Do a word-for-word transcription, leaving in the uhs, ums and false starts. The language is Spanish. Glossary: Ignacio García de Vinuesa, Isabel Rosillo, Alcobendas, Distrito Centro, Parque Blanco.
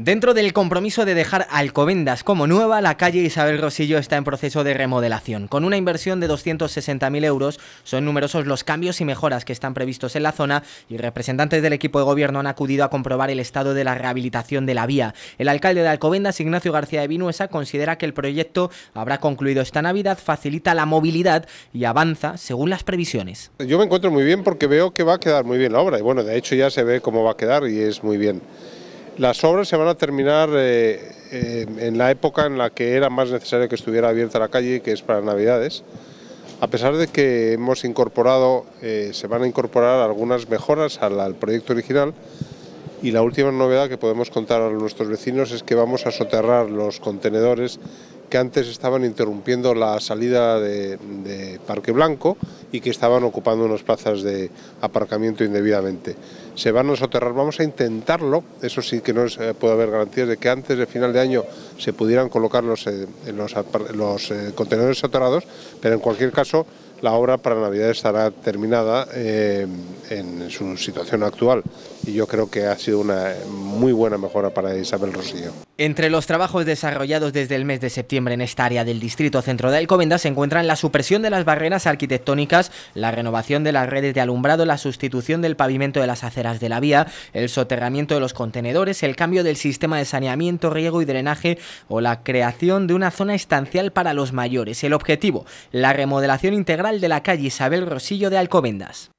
Dentro del compromiso de dejar Alcobendas como nueva, la calle Isabel Rosillo está en proceso de remodelación. Con una inversión de doscientos sesenta mil euros, son numerosos los cambios y mejoras que están previstos en la zona y representantes del equipo de gobierno han acudido a comprobar el estado de la rehabilitación de la vía. El alcalde de Alcobendas, Ignacio García de Vinuesa, considera que el proyecto habrá concluido esta Navidad, facilita la movilidad y avanza según las previsiones. Yo me encuentro muy bien porque veo que va a quedar muy bien la obra y bueno, de hecho ya se ve cómo va a quedar y es muy bien. Las obras se van a terminar eh, eh, en la época en la que era más necesario que estuviera abierta la calle, que es para Navidades. A pesar de que hemos incorporado, eh, se van a incorporar algunas mejoras al, al proyecto original, y la última novedad que podemos contar a nuestros vecinos es que vamos a soterrar los contenedores que antes estaban interrumpiendo la salida de, de Parque Blanco y que estaban ocupando unas plazas de aparcamiento indebidamente. Se van a soterrar, vamos a intentarlo, eso sí que no es, eh, puede haber garantías de que antes de final de año se pudieran colocar los, eh, los, los eh, contenedores soterrados, pero en cualquier caso la obra para Navidad estará terminada eh, en su situación actual y yo creo que ha sido una muy buena mejora para Isabel Rosillo. Entre los trabajos desarrollados desde el mes de septiembre en esta área del Distrito Centro de Alcobendas se encuentran la supresión de las barreras arquitectónicas, la renovación de las redes de alumbrado, la sustitución del pavimento de las aceras de la vía, el soterramiento de los contenedores, el cambio del sistema de saneamiento, riego y drenaje o la creación de una zona estancial para los mayores. El objetivo, la remodelación integral de la calle Isabel Rosillo de Alcobendas.